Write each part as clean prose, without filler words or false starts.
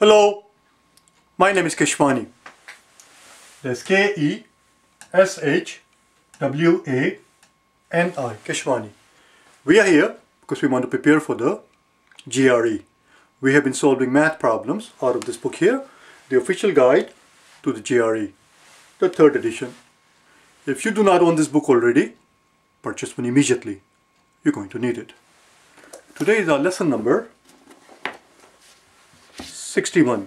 Hello, my name is Keshwani. That's K-E-S-H-W-A-N-I, Keshwani. We are here because we want to prepare for the GRE. We have been solving math problems out of this book here, the official guide to the GRE, the third edition. If you do not own this book already, purchase one immediately. You're going to need it. Today is our lesson number 61.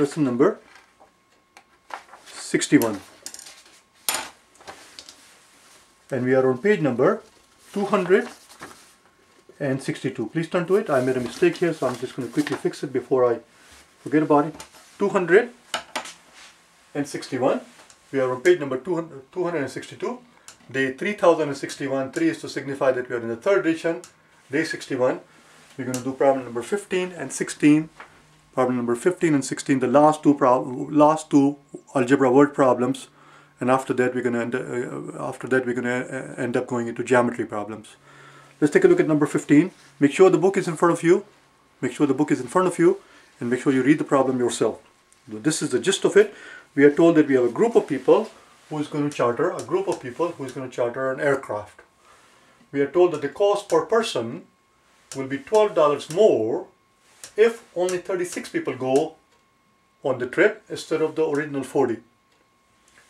Lesson number 61. And we are on page number 262. Please turn to it. I made a mistake here, so I'm just going to quickly fix it before I forget about it. 261. We are on page number 262. Day 3061. 3 is to signify that we are in the third edition. Day 61. We're going to do problem number 15 and 16. Problem number 15 and 16, the last two algebra word problems, and after that we're going to end up going into geometry problems. Let's take a look at number 15. Make sure the book is in front of you. Make sure the book is in front of you, and make sure you read the problem yourself. This is the gist of it. We are told that we have a group of people who is going to charter an aircraft. We are told that the cost per person will be $12 more if only 36 people go on the trip instead of the original 40.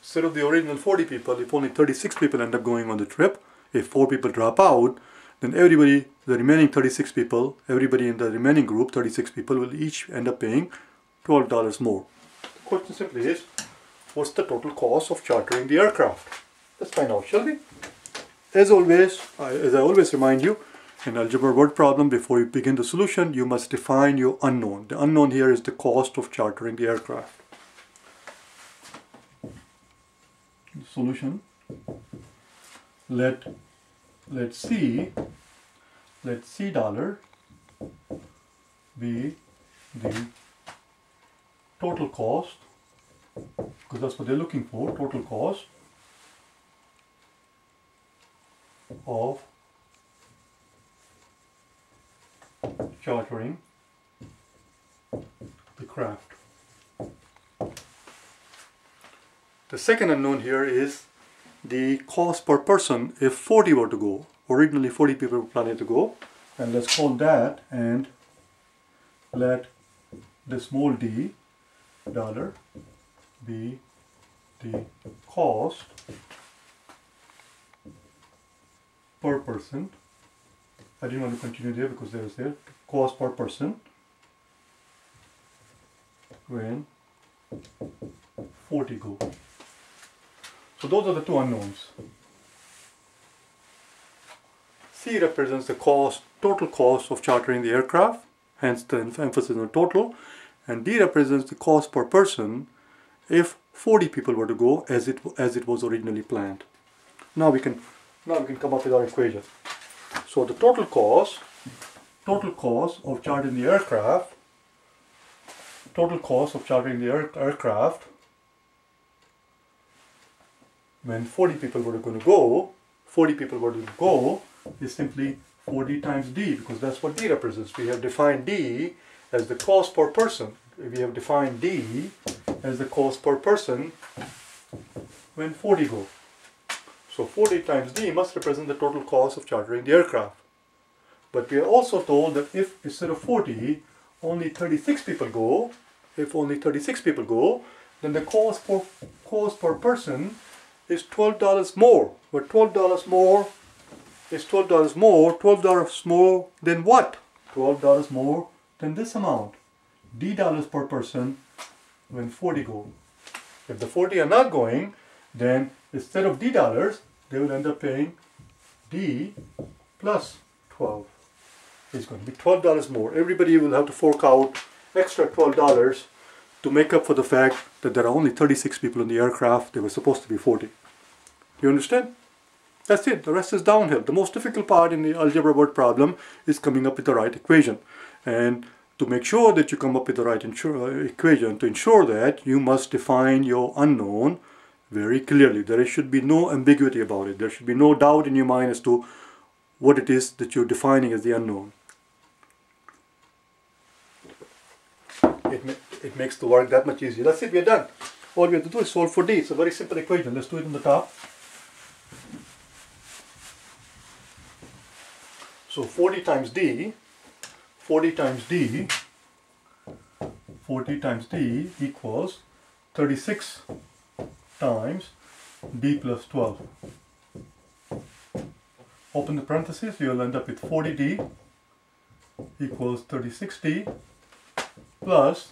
Instead of the original 40 people, if only 36 people end up going on the trip, if 4 people drop out, then everybody, the remaining 36 people, everybody in the remaining group, 36 people, will each end up paying $12 more. The question simply is, what's the total cost of chartering the aircraft? Let's find out, shall we? As I always remind you, in algebra word problem, before you begin the solution, you must define your unknown. The unknown here is the cost of chartering the aircraft. The solution, let C dollar be the total cost, because that's what they're looking for, total cost of chartering the craft. The second unknown here is the cost per person if 40 were to go. Originally 40 people were planning to go, and let's call that, and let the small d dollar be the cost per person. I didn't want to continue there because there is there cost per person when 40 go. So those are the two unknowns. C represents the cost, total cost of chartering the aircraft, hence the emphasis on total, and D represents the cost per person if 40 people were to go as it was originally planned. Now we can come up with our equation. So the total cost of chartering the aircraft when 40 people were going to go, is simply 40 times D, because that's what D represents. We have defined D as the cost per person. So 40 times D must represent the total cost of chartering the aircraft. But we are also told that if instead of 40, only 36 people go, then the cost per person is $12 more. But $12 more than what? $12 more than this amount. D dollars per person when 40 go. If the 40 are not going, then instead of D dollars, they will end up paying D plus 12. It's going to be $12 more. Everybody will have to fork out extra $12 to make up for the fact that there are only 36 people in the aircraft. They were supposed to be 40. Do you understand? That's it. The rest is downhill. The most difficult part in the algebra word problem is coming up with the right equation. And to make sure that you come up with the right equation, to ensure that, you must define your unknown very clearly. There should be no ambiguity about it. There should be no doubt in your mind as to what it is that you're defining as the unknown. it makes the work that much easier. That's it, we are done. All we have to do is solve for D. It's a very simple equation. Let's do it on the top. So 40 times D equals 36 times D plus 12. Open the parentheses, you'll end up with 40D equals 36D plus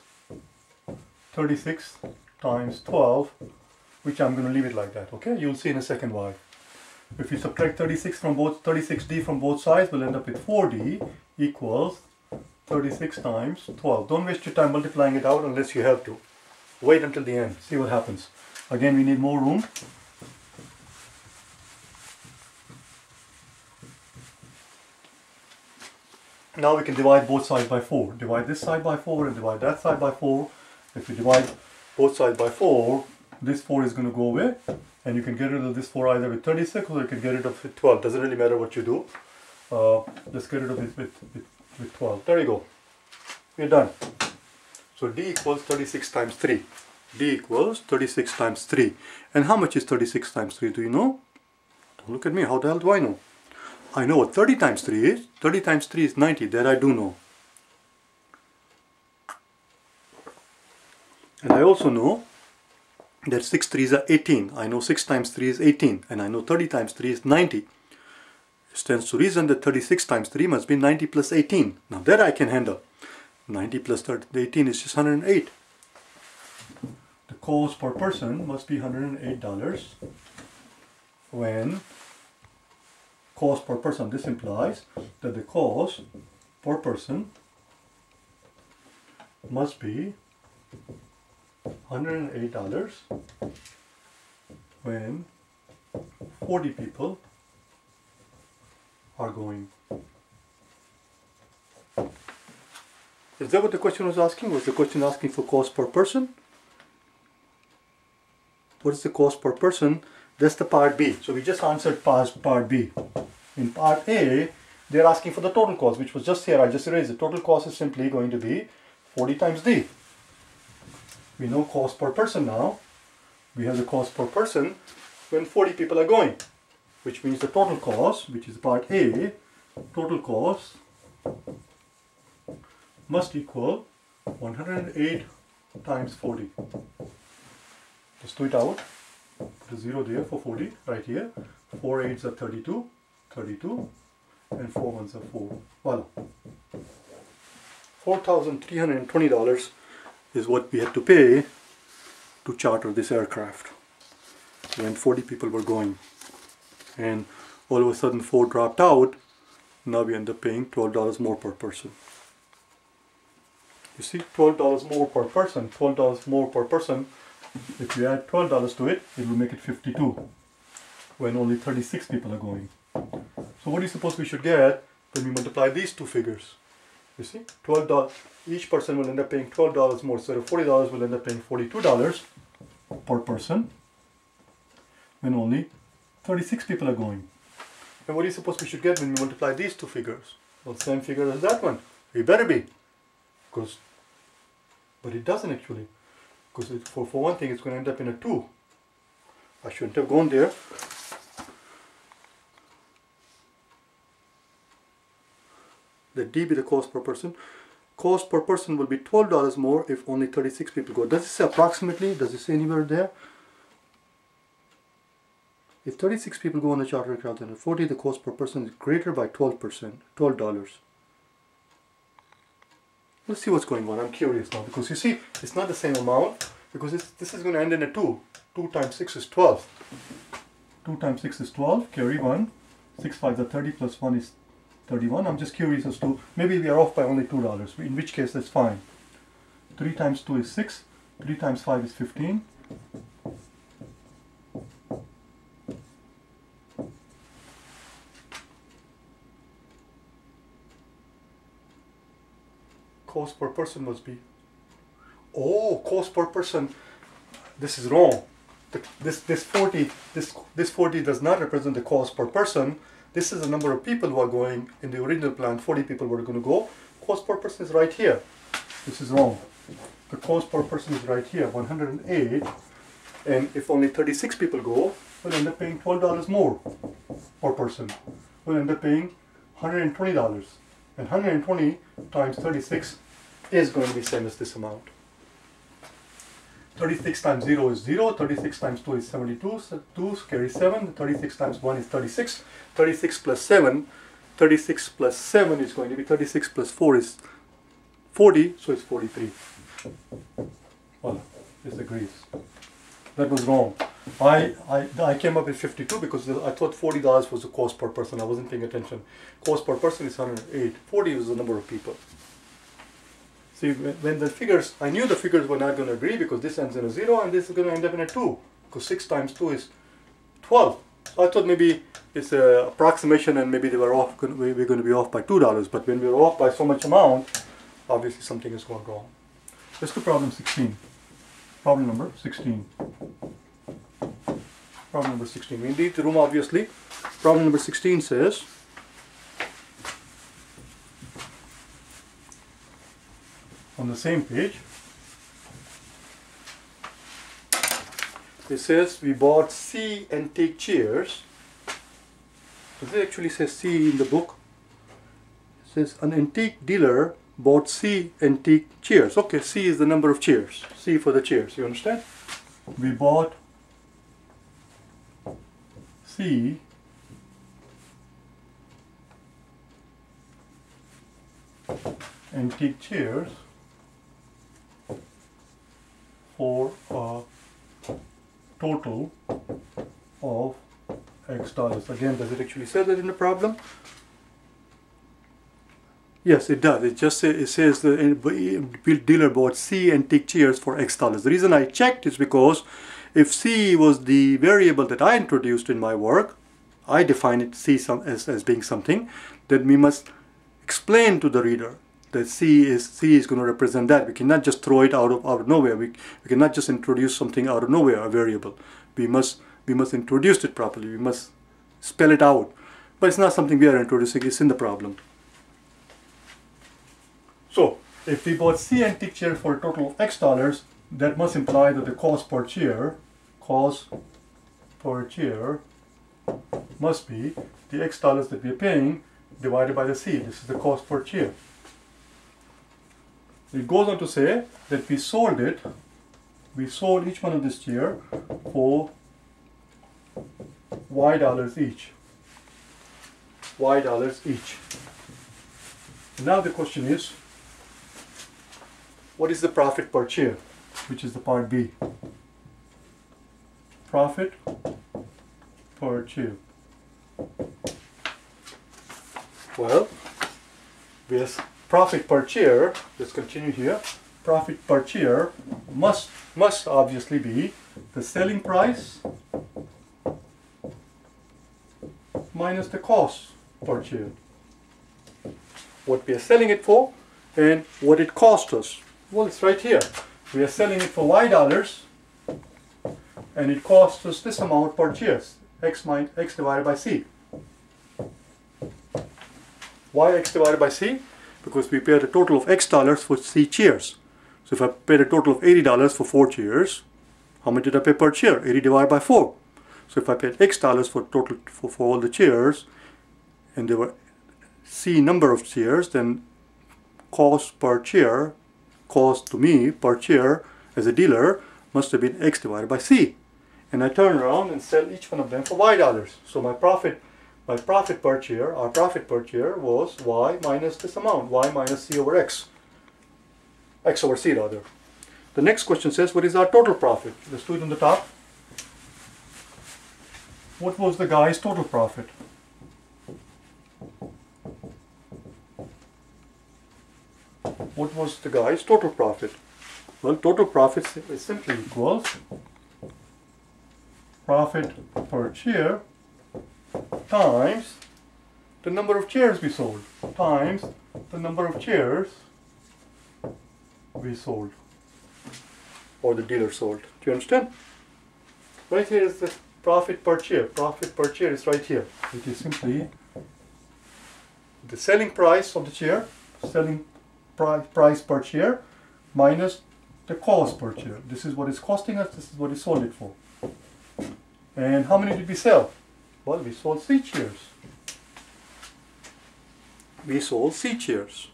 36 times 12, which I'm going to leave it like that, okay? You'll see in a second why. If you subtract 36D from both sides, we'll end up with 4D equals 36 times 12. Don't waste your time multiplying it out unless you have to. Wait until the end, see what happens. Again, we need more room. Now we can divide both sides by 4. Divide this side by 4 and divide that side by 4. If you divide both sides by 4, this 4 is going to go away. And you can get rid of this 4 either with 36 or you can get rid of it with 12. Doesn't really matter what you do. Let's get rid of it with 12. There you go. We're done. So D equals 36 times 3. D equals 36 times 3. And how much is 36 times 3? Do you know? Don't look at me. How the hell do I know? I know what 30 times 3 is. 30 times 3 is 90. That I do know. And I also know that 6 3's are 18. I know 6 times 3 is 18. And I know 30 times 3 is 90. It stands to reason that 36 times 3 must be 90 plus 18. Now that I can handle. 90 plus 18 is just 108. The cost per person must be $108 when cost per person, this implies that the cost per person must be $108 when 40 people are going. Is that what the question was asking? Was the question asking for cost per person? What is the cost per person? That's the part B. So we just answered part B. In part A, they're asking for the total cost, which was just here. I just erased it. Total cost is simply going to be 40 times D. We know cost per person now. We have the cost per person when 40 people are going, which means the total cost, which is part A, total cost must equal 108 times 40. Let's do it out. Put a 0 there for 40, right here. 4 8s are 32, 32, and 4 1s are 4. Voila. $4,320 is what we had to pay to charter this aircraft when 40 people were going. And all of a sudden 4 dropped out. Now we end up paying $12 more per person. You see, $12 more per person, $12 more per person. If you add $12 to it, it will make it 52 when only 36 people are going. So what do you suppose we should get when we multiply these two figures? You see, $12, each person will end up paying $12 more. So $40 will end up paying $42 per person when only 36 people are going. And what do you suppose we should get when we multiply these two figures? Well, same figure as that one. We better be. Because, but it doesn't actually. Because for one thing, it's going to end up in a 2. I shouldn't have gone there. Let D be the cost per person. Cost per person will be $12 more if only 36 people go. Does it say approximately? Does it say anywhere there? If 36 people go on a charter aircraft and 40, the cost per person is greater by 12%, $12. Let's see what's going on. I'm curious now because you see, it's not the same amount because this is going to end in a 2. 2 times 6 is 12. 2 times 6 is 12. Carry 1. 6 5s are 30 plus 1 is 31. I'm just curious as to, maybe we are off by only $2, in which case that's fine. 3 times 2 is 6. 3 times 5 is 15. Cost per person, this is wrong. This 40 does not represent the cost per person. This is the number of people who are going. In the original plan, 40 people were going to go. Cost per person is right here. This is wrong. the cost per person is right here, 108, and if only 36 people go, we'll end up paying $12 more per person. We'll end up paying $120, and 120 times 36 is going to be same as this amount. 36 times 0 is 0, 36 times 2 is 72, so 2 carries 7, 36 times 1 is 36, 36 plus 7, 36 plus 7 is going to be 36 plus 4 is 40, so it's 43. Well, this agrees. That was wrong. I came up with 52 because I thought $40 was the cost per person. I wasn't paying attention. Cost per person is 108. 40 was the number of people. See, when the figures, I knew the figures were not going to agree because this ends in a 0 and this is going to end up in a 2. Because 6 times 2 is 12. I thought maybe it's an approximation and maybe they were off. We were going to be off by $2. But when we were off by so much amount, obviously something is going wrong. Let's do problem 16. Problem number 16. Problem number 16. We need the room, obviously. Problem number 16 says, on the same page, it says we bought C antique chairs. Does it actually say C in the book? It says an antique dealer bought C antique chairs. Okay, C is the number of chairs. C for the chairs, you understand? We bought C antique chairs for a total of X dollars. Again, does it actually say that in the problem? Yes, it does. It just says the dealer bought C antique chairs for X dollars. The reason I checked is because if C was the variable that I introduced in my work, I define it C as being something, then we must explain to the reader that C is going to represent that. We cannot just throw it out of nowhere. We cannot just introduce something out of nowhere, a variable. We must introduce it properly. We must spell it out. But it's not something we are introducing. It's in the problem. So, if we bought C antique chair for a total of X dollars, that must imply that the cost per chair must be the X dollars that we are paying divided by the C. This is the cost per chair. It goes on to say that we sold each one of this chair for Y dollars each. Y dollars each. Now the question is, what is the profit per chair? Which is the part B. Profit per chair. Well, yes, profit per chair, let's continue here. Profit per chair must obviously be the selling price minus the cost per chair. What we are selling it for and what it cost us. Well, it's right here. We are selling it for Y dollars and it costs us this amount per chair, X divided by C. Why X divided by C? Because we paid a total of X dollars for C chairs. So if I paid a total of $80 for 4 chairs, how much did I pay per chair? 80 divided by 4. So if I paid X dollars for all the chairs and there were C number of chairs, then cost to me per chair as a dealer must have been X divided by C. And I turn around and sell each one of them for Y dollars. So our profit per chair was Y minus this amount, Y minus C over X. X over C rather. The next question says, what is our total profit? Let's do it on the top. What was the guy's total profit? What was the guy's total profit? Well, total profit is simply equals profit per chair times the number of chairs we sold, times the number of chairs we sold, or the dealer sold. Do you understand? Right here is the profit per chair. Profit per chair is right here. It is simply the selling price of the chair, selling price per chair minus the cost per chair. This is what it's costing us, this is what it's sold it for. And how many did we sell? Well, we sold 3 chairs. We sold 3 chairs.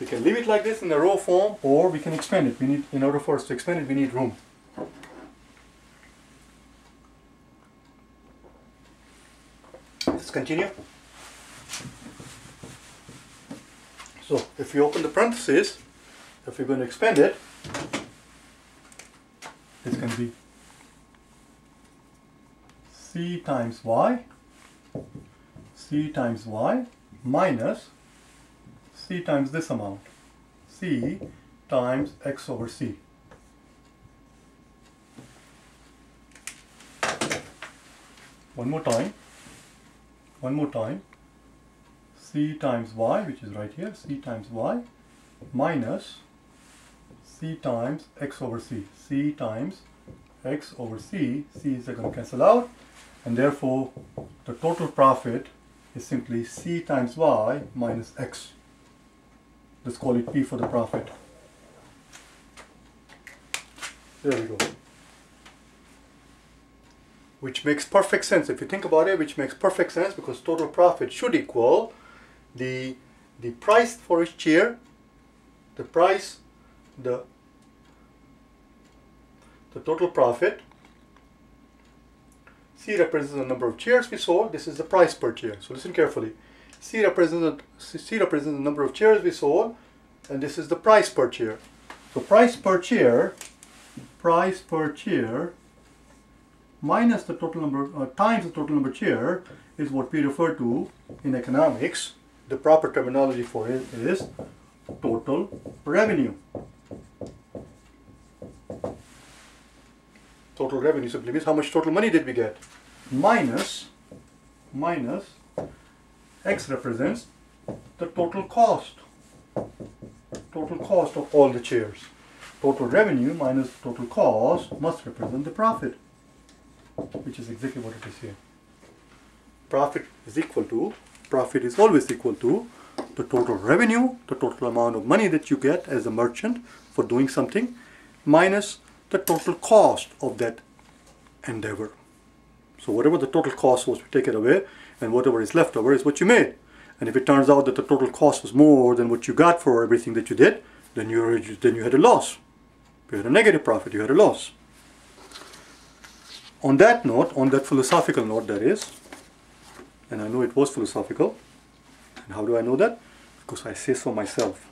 We can leave it like this in a row form, or we can expand it. We need, in order for us to expand it, we need room. Let's continue. So, if we open the parentheses, if we're going to expand it, it's going to be c times y minus c times this amount, c times x over c. One more time, c times y, which is right here, c times y minus c times x over c. c times x over c, c's are going to cancel out, and therefore the total profit is simply c times y minus x. Let's call it P for the profit. There we go. Which makes perfect sense if you think about it, which makes perfect sense, because total profit should equal the price for each chair, the price, the total profit. C represents the number of chairs we sold. This is the price per chair. So listen carefully. C represents the number of chairs we sold, and this is the price per chair. So price per chair minus the total number times the total number of chair is what we refer to in economics. The proper terminology for it is total revenue. Total revenue simply means how much total money did we get, minus X represents the total cost of all the chairs. Total revenue minus total cost must represent the profit, which is exactly what it is here. Profit is always equal to the total revenue, the total amount of money that you get as a merchant for doing something, minus the total cost of that endeavor. So whatever the total cost was, we take it away, and whatever is left over is what you made. And if it turns out that the total cost was more than what you got for everything that you did, then you had a loss. You had a negative profit, you had a loss. On that note, on that philosophical note that is, and I know it was philosophical, and how do I know that? Because I say so myself.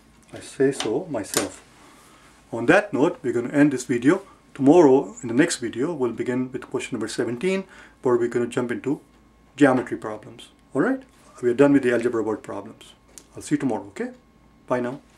On that note, we're going to end this video. Tomorrow, in the next video, we'll begin with question number 17, where we're going to jump into geometry problems. All right, we are done with the algebra word problems. I'll see you tomorrow. Okay, bye now.